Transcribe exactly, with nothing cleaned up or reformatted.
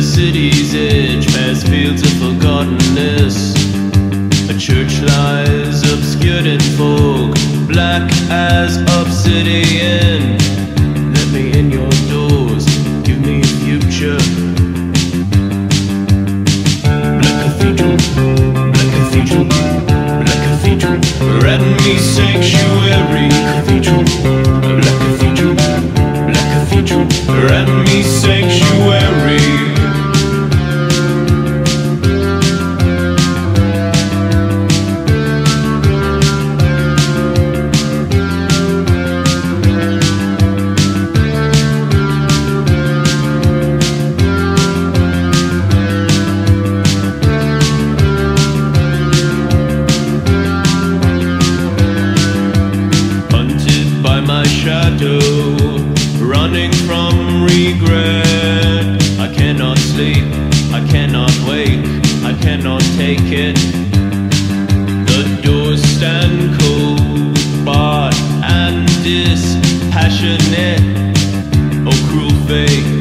the city's edge, past fields of forgottenness. A church lies obscured in fog, black as obsidian. Let me in your doors, give me a future. Black Cathedral, Black Cathedral, Black Cathedral, Redmi Sanctuary Cathedral, Black Cathedral, Black Cathedral, Redmi Sanctuary. Running from regret, I cannot sleep, I cannot wake, I cannot take it. The doors stand cold, barred and dispassionate. Oh cruel fate.